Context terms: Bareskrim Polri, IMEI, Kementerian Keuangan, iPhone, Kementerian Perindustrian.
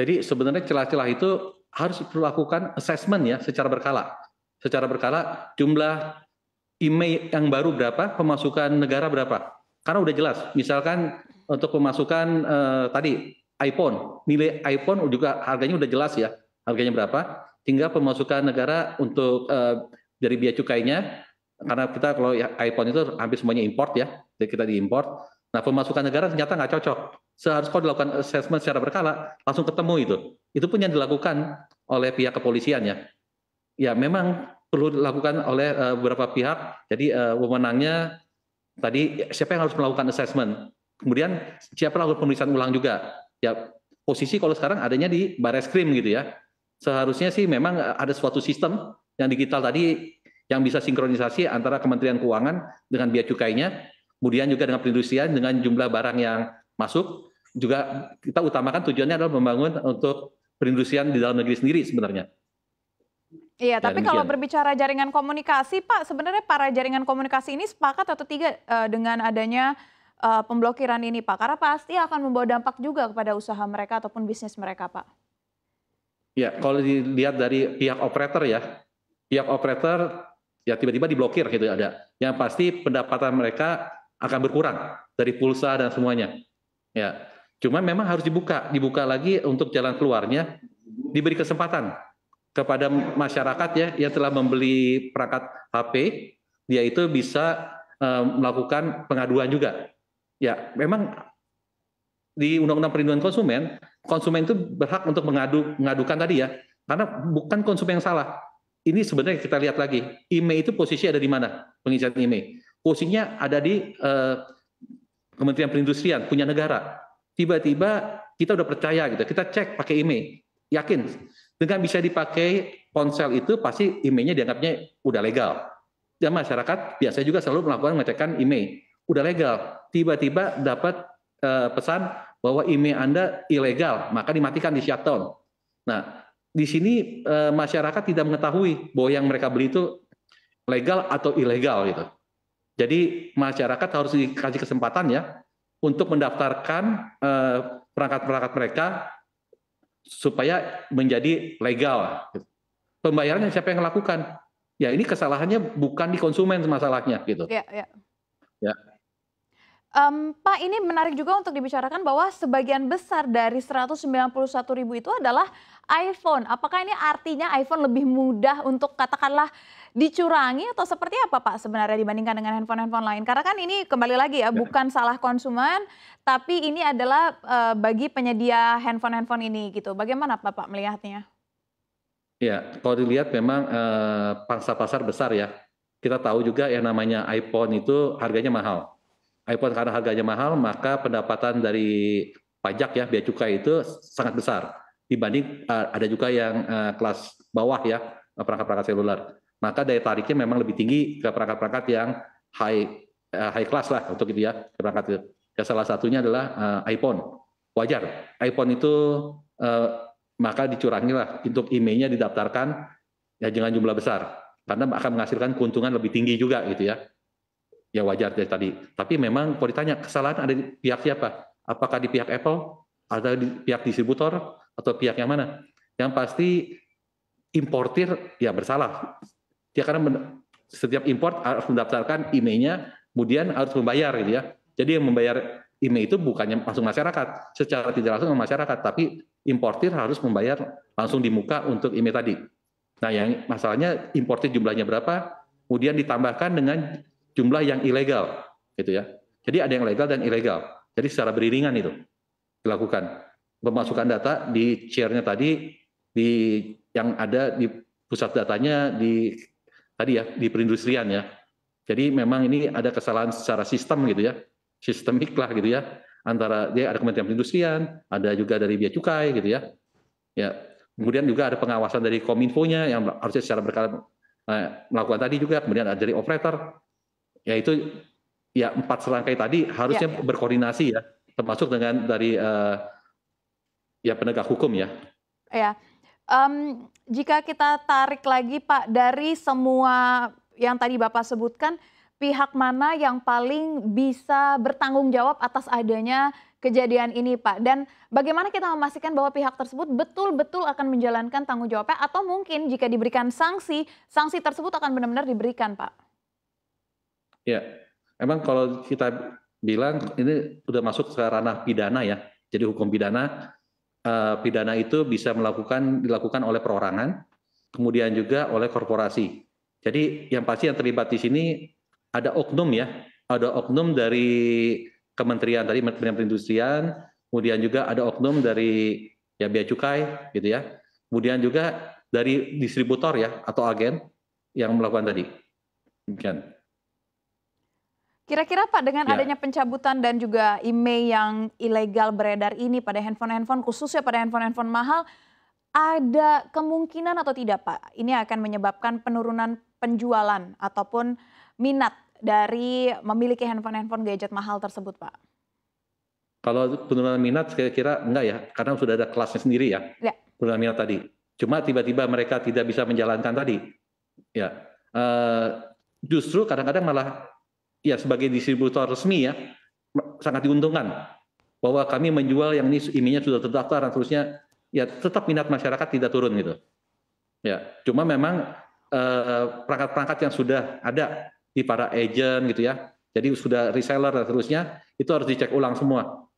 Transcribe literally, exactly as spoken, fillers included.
Jadi sebenarnya celah-celah itu harus dilakukan assessment ya secara berkala. Secara berkala jumlah I M E I yang baru berapa, pemasukan negara berapa. Karena udah jelas, misalkan untuk pemasukan eh, tadi iPhone, nilai iPhone juga harganya udah jelas ya, harganya berapa. Tinggal pemasukan negara untuk eh, dari biaya cukainya, karena kita kalau iPhone itu hampir semuanya import ya, jadi kita diimport. Nah pemasukan negara ternyata nggak cocok. Seharusnya kalau dilakukan assessment secara berkala, langsung ketemu itu. Itu pun yang dilakukan oleh pihak kepolisian ya. Ya memang perlu dilakukan oleh uh, beberapa pihak. Jadi uh, wewenangnya tadi siapa yang harus melakukan assessment. Kemudian siapa yang harus pemeriksaan ulang juga. Ya posisi kalau sekarang adanya di Bareskrim gitu ya. Seharusnya sih memang ada suatu sistem yang digital tadi yang bisa sinkronisasi antara Kementerian Keuangan dengan bea cukainya, kemudian juga dengan perindustrian dengan jumlah barang yang masuk. Juga kita utamakan tujuannya adalah membangun untuk perindustrian di dalam negeri sendiri sebenarnya. Iya, ya, tapi demikian. Kalau berbicara jaringan komunikasi, Pak, sebenarnya para jaringan komunikasi ini sepakat atau tidak uh, dengan adanya uh, pemblokiran ini, Pak? Karena pasti akan membawa dampak juga kepada usaha mereka ataupun bisnis mereka, Pak. Ya, kalau dilihat dari pihak operator ya, pihak operator ya tiba-tiba diblokir gitu ada. Yang pasti pendapatan mereka akan berkurang dari pulsa dan semuanya. Ya, cuma memang harus dibuka, dibuka lagi untuk jalan keluarnya, diberi kesempatan kepada masyarakat ya yang telah membeli perangkat H P, dia itu bisa um, melakukan pengaduan juga. Ya, memang di Undang-Undang Perlindungan Konsumen, konsumen itu berhak untuk mengadu, mengadukan tadi ya, karena bukan konsumen yang salah. Ini sebenarnya kita lihat lagi, I M E I itu posisi ada di mana pengisian I M E I? Posisinya ada di uh, Kementerian Perindustrian, punya negara. Tiba-tiba kita udah percaya gitu, kita cek pakai I M E I, yakin. Dengan bisa dipakai ponsel itu pasti I M E I-nya dianggapnya udah legal. Dan masyarakat biasanya juga selalu melakukan pengecekan I M E I. Udah legal, tiba-tiba dapat uh, pesan bahwa I M E I Anda ilegal, maka dimatikan, di shutdown. Nah, di sini uh, masyarakat tidak mengetahui bahwa yang mereka beli itu legal atau ilegal gitu. Jadi masyarakat harus dikasih kesempatan ya untuk mendaftarkan uh, perangkat-perangkat mereka supaya menjadi legal. Pembayarannya siapa yang melakukan? Ya ini kesalahannya bukan di konsumen masalahnya gitu. Ya, ya. Ya. Um, Pak, ini menarik juga untuk dibicarakan bahwa sebagian besar dari seratus sembilan puluh satu ribu itu adalah iPhone. Apakah ini artinya iPhone lebih mudah untuk katakanlah dicurangi atau seperti apa, Pak, sebenarnya dibandingkan dengan handphone-handphone lain? Karena kan ini kembali lagi ya, ya. bukan salah konsumen, tapi ini adalah uh, bagi penyedia handphone-handphone ini gitu. Bagaimana Bapak melihatnya? Ya, kalau dilihat memang uh, pangsa pasar besar ya. Kita tahu juga yang namanya iPhone itu harganya mahal. iPhone karena harganya mahal, maka pendapatan dari pajak ya, bea cukai itu sangat besar. Dibanding uh, ada juga yang uh, kelas bawah ya, perangkat-perangkat seluler. Maka daya tariknya memang lebih tinggi ke perangkat-perangkat yang high uh, high class lah untuk itu ya, perangkat itu. Ya, salah satunya adalah uh, iPhone. Wajar, iPhone itu uh, maka dicurangi lah untuk I M E I-nya didaftarkan ya dengan jumlah besar, karena akan menghasilkan keuntungan lebih tinggi juga gitu ya. Ya wajar dari tadi. Tapi memang kalau ditanya kesalahan ada di pihak siapa? Apakah di pihak Apple? Atau di pihak distributor? Atau pihak yang mana? Yang pasti importir ya bersalah. Dia karena setiap import harus mendaftarkan I M E I-nya, kemudian harus membayar gitu ya. Jadi yang membayar I M E I itu bukannya langsung masyarakat, secara tidak langsung masyarakat, tapi importir harus membayar langsung di muka untuk I M E I tadi. Nah, yang masalahnya importir jumlahnya berapa? Kemudian ditambahkan dengan jumlah yang ilegal, gitu ya. Jadi ada yang legal dan ilegal. Jadi secara beriringan itu dilakukan pemasukan data di share-nya tadi di yang ada di pusat datanya di tadi ya di perindustrian ya. Jadi memang ini ada kesalahan secara sistem gitu ya, sistemik lah gitu ya. Antara dia ada Kementerian Perindustrian, ada juga dari Bea Cukai gitu ya. Ya, kemudian juga ada pengawasan dari kominfonya yang harusnya secara berkala eh, melakukan tadi juga. Kemudian ada dari operator. Yaitu ya empat serangkai tadi harusnya ya, ya. berkoordinasi ya, termasuk dengan dari uh, ya penegak hukum ya. Ya, um, jika kita tarik lagi Pak dari semua yang tadi Bapak sebutkan, pihak mana yang paling bisa bertanggung jawab atas adanya kejadian ini, Pak. Dan bagaimana kita memastikan bahwa pihak tersebut betul-betul akan menjalankan tanggung jawabnya, atau mungkin jika diberikan sanksi, sanksi tersebut akan benar-benar diberikan, Pak? Ya, emang kalau kita bilang ini sudah masuk ke ranah pidana ya, jadi hukum pidana, eh, pidana itu bisa melakukan dilakukan oleh perorangan, kemudian juga oleh korporasi. Jadi yang pasti yang terlibat di sini ada oknum ya, ada oknum dari kementerian tadi, Kementerian Perindustrian, kemudian juga ada oknum dari ya Bea Cukai gitu ya, kemudian juga dari distributor ya atau agen yang melakukan tadi. Demikian. Kira-kira Pak, dengan ya. adanya pencabutan dan juga I M E I yang ilegal beredar ini pada handphone-handphone, khususnya pada handphone-handphone mahal, ada kemungkinan atau tidak, Pak, ini akan menyebabkan penurunan penjualan ataupun minat dari memiliki handphone-handphone gadget mahal tersebut, Pak? Kalau penurunan minat, saya kira enggak ya, karena sudah ada kelasnya sendiri ya, ya. penurunan minat tadi. Cuma tiba-tiba mereka tidak bisa menjalankan tadi. Ya, uh, justru kadang-kadang malah ya sebagai distributor resmi ya sangat diuntungkan bahwa kami menjual yang ini, ininya sudah terdaftar dan terusnya. Ya tetap minat masyarakat tidak turun gitu. Ya, cuma memang perangkat-perangkat eh, yang sudah ada di para agent gitu ya. Jadi sudah reseller dan seterusnya itu harus dicek ulang semua.